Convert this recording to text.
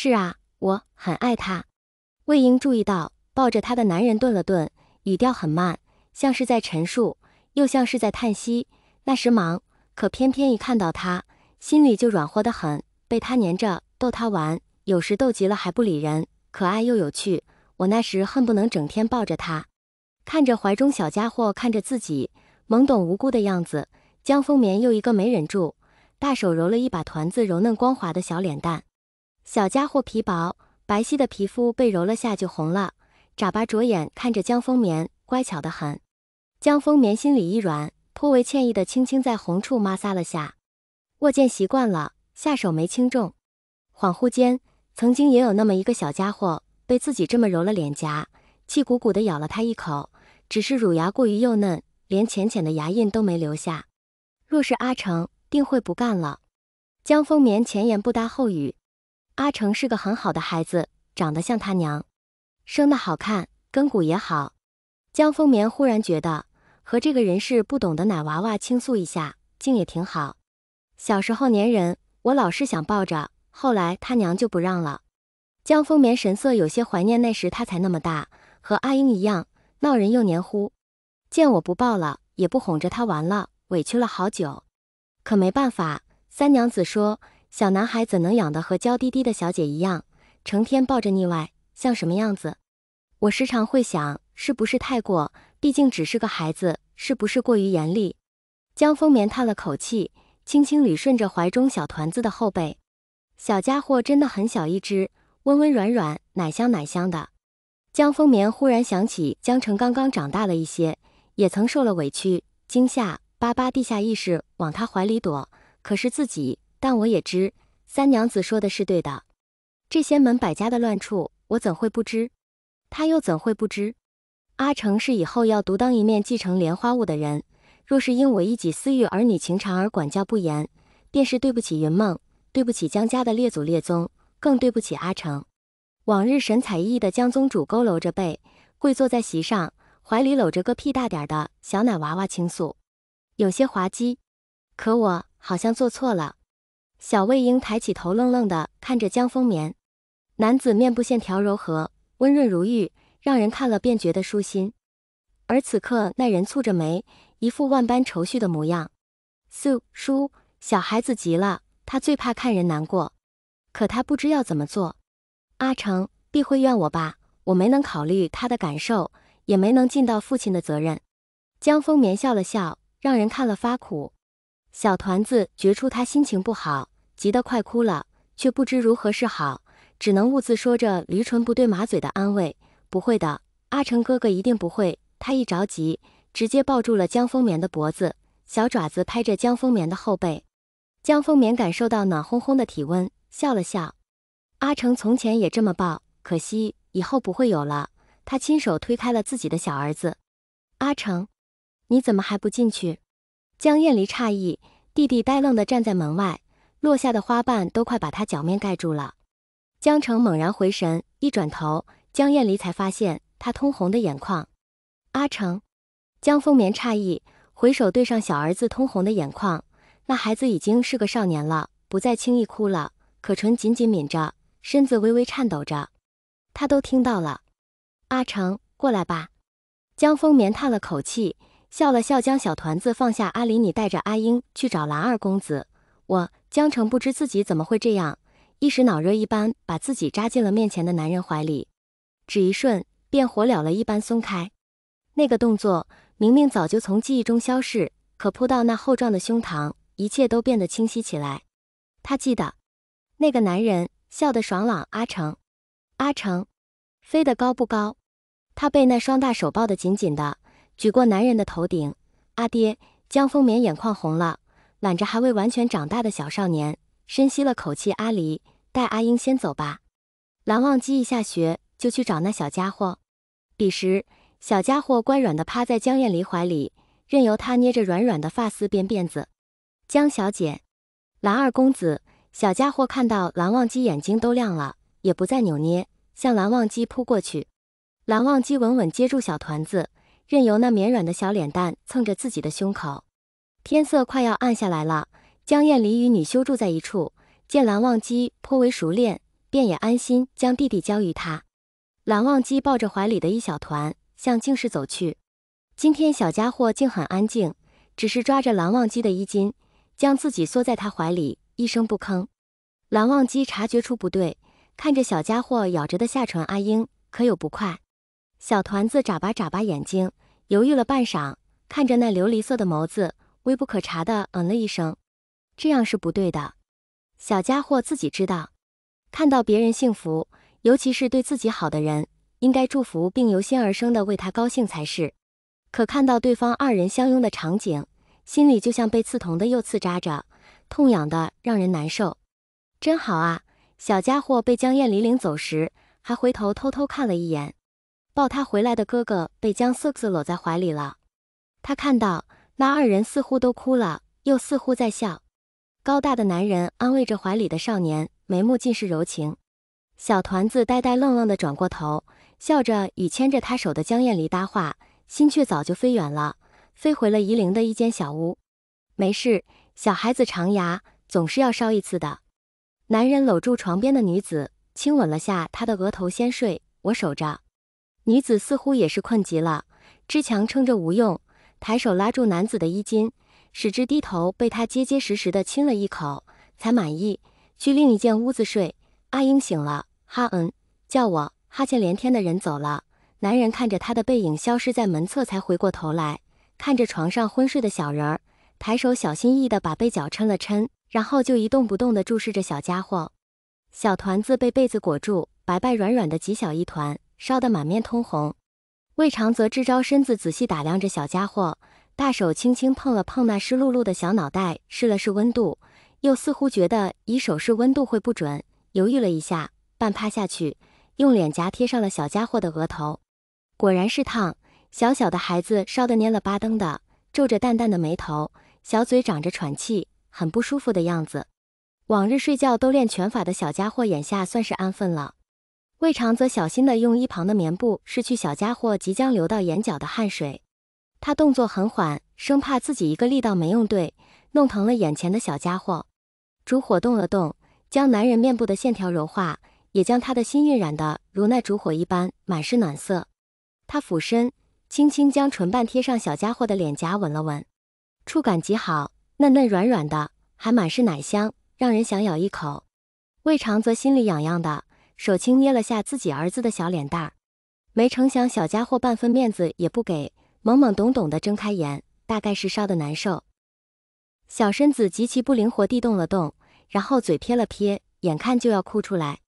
是啊，我很爱他。魏婴注意到抱着她的男人顿了顿，语调很慢，像是在陈述，又像是在叹息。那时忙，可偏偏一看到他，心里就软和得很，被他黏着，逗他玩，有时逗急了还不理人，可爱又有趣。我那时恨不能整天抱着他，看着怀中小家伙，看着自己懵懂无辜的样子，江风眠又一个没忍住，大手揉了一把团子柔嫩光滑的小脸蛋。小家伙皮薄，白皙的皮肤被揉了下就红了，眨巴着眼看着江风眠，乖巧得很。江风眠心里一软，颇为歉意的轻轻在红处摩挲了下，握剑习惯了，下手没轻重。恍惚间，曾经也有那么一个小家伙被自己这么揉了脸颊，气鼓鼓的咬了他一口，只是乳牙过于幼嫩，连浅浅的牙印都没留下。若是阿成，定会不干了。江风眠前言不搭后语。阿成是个很好的孩子，长得像他娘，生得好看，根骨也好。江风眠忽然觉得和这个人事不懂的奶娃娃倾诉一下，竟也挺好。小时候粘人，我老是想抱着，后来他娘就不让了。江风眠神色有些怀念那时他才那么大，和阿英一样闹人又黏糊。见我不抱了，也不哄着他玩了，委屈了好久。可没办法，三娘子说小男孩怎能养得和娇滴滴的小姐一样，成天抱着腻歪，像什么样子。我时常会想，是不是太过，毕竟只是个孩子，是不是过于严厉。江风眠叹了口气，轻轻捋顺着怀中小团子的后背。小家伙真的很小一只，温温软软，奶香奶香的。江风眠忽然想起江城刚刚长大了一些，也曾受了委屈惊吓，巴巴地下意识往他怀里躲，可是自己，但我也知三娘子说的是对的，这些门百家的乱处，我怎会不知，他又怎会不知。阿成是以后要独当一面继承莲花坞的人，若是因我一己私欲儿女情长而管教不严，便是对不起云梦，对不起江家的列祖列宗，更对不起阿成。往日神采奕奕的江宗主佝偻着背，跪坐在席上，怀里搂着个屁大点的小奶娃娃倾诉，有些滑稽。可我好像做错了。小魏婴抬起头，愣愣地看着江风眠。男子面部线条柔和，温润如玉，让人看了便觉得舒心。而此刻那人蹙着眉，一副万般愁绪的模样。叔，小孩子急了，他最怕看人难过。可他不知要怎么做。阿成必会怨我吧，我没能考虑他的感受，也没能尽到父亲的责任。江风眠笑了笑，让人看了发苦。小团子觉出他心情不好，急得快哭了，却不知如何是好，只能兀自说着驴唇不对马嘴的安慰。不会的，阿成哥哥一定不会。他一着急，直接抱住了江风眠的脖子，小爪子拍着江风眠的后背。江风眠感受到暖烘烘的体温，笑了笑。阿成从前也这么抱，可惜以后不会有了。他亲手推开了自己的小儿子。阿成，你怎么还不进去？江燕离诧异，弟弟呆愣地站在门外，落下的花瓣都快把他脚面盖住了。江城猛然回神，一转头，江燕离才发现他通红的眼眶。阿成，江风眠诧异，回首对上小儿子通红的眼眶，那孩子已经是个少年了，不再轻易哭了，可唇紧紧抿着，身子微微颤抖着。他都听到了。阿成，过来吧。江风眠叹了口气，笑了笑，将小团子放下。阿离，你带着阿英去找蓝二公子。我江城不知自己怎么会这样，一时脑热一般，把自己扎进了面前的男人怀里，只一瞬便火燎了一般松开。那个动作明明早就从记忆中消逝，可扑到那厚壮的胸膛，一切都变得清晰起来。他记得。那个男人笑得爽朗。阿成飞得高不高？他被那双大手抱得紧紧的，举过男人的头顶。阿爹，江风眠眼眶红了，揽着还未完全长大的小少年，深吸了口气。阿离，带阿英先走吧。蓝忘机一下学就去找那小家伙。彼时小家伙乖软地趴在江燕离怀里，任由他捏着软软的发丝编辫子。江小姐，蓝二公子。小家伙看到蓝忘机眼睛都亮了，也不再扭捏，向蓝忘机扑过去。蓝忘机稳稳接住小团子，任由那绵软的小脸蛋蹭着自己的胸口。天色快要暗下来了，江燕离与女修住在一处，见蓝忘机颇为熟练，便也安心将弟弟交于他。蓝忘机抱着怀里的一小团，向静室走去。今天小家伙竟很安静，只是抓着蓝忘机的衣襟，将自己缩在他怀里，一声不吭。蓝忘机察觉出不对，看着小家伙咬着的下唇阿英，可有不快。小团子眨巴眨巴眼睛，犹豫了半晌，看着那琉璃色的眸子，微不可察的嗯了一声。这样是不对的，小家伙自己知道。看到别人幸福，尤其是对自己好的人，应该祝福并由心而生的为他高兴才是。可看到对方二人相拥的场景，心里就像被刺痛的又刺扎着，痛痒的让人难受。真好啊，小家伙被江燕离领走时，还回头偷偷看了一眼。抱他回来的哥哥被江瑟瑟搂在怀里了，他看到那二人似乎都哭了，又似乎在笑。高大的男人安慰着怀里的少年，眉目尽是柔情。小团子呆呆愣愣地转过头，笑着与牵着他手的江燕离搭话，心却早就飞远了，飞回了夷陵的一间小屋。没事，小孩子长牙总是要烧一次的。男人搂住床边的女子，亲吻了下她的额头，先睡，我守着。女子似乎也是困极了，支强撑着无用，抬手拉住男子的衣襟，使之低头被他结结实实的亲了一口，才满意，去另一间屋子睡。阿英醒了，哈嗯，叫我，哈欠连天的人走了。男人看着他的背影消失在门侧，才回过头来，看着床上昏睡的小人儿，抬手小心翼翼的把被角抻了抻，然后就一动不动的注视着小家伙。小团子被被子裹住，白白软软的极小一团，烧得满面通红。魏长则支招身子仔细打量着小家伙，大手轻轻碰了碰那湿漉漉的小脑袋，试了试温度，又似乎觉得以手试温度会不准，犹豫了一下，半趴下去，用脸颊贴上了小家伙的额头。果然是烫，小小的孩子烧得蔫了巴登的，皱着淡淡的眉头，小嘴长着喘气，很不舒服的样子。往日睡觉都练拳法的小家伙眼下算是安分了。魏长则小心地用一旁的棉布拭去小家伙即将流到眼角的汗水，他动作很缓，生怕自己一个力道没用对，弄疼了眼前的小家伙。烛火动了动，将男人面部的线条柔化，也将他的心晕染得如那烛火一般，满是暖色。他俯身，轻轻将唇瓣贴上小家伙的脸颊吻了吻，触感极好，嫩嫩软软的，还满是奶香，让人想咬一口。魏长则心里痒痒的，手轻捏了下自己儿子的小脸蛋儿，没成想小家伙半分面子也不给，懵懵懂懂地睁开眼，大概是烧得难受，小身子极其不灵活地动了动，然后嘴撇了撇，眼看就要哭出来。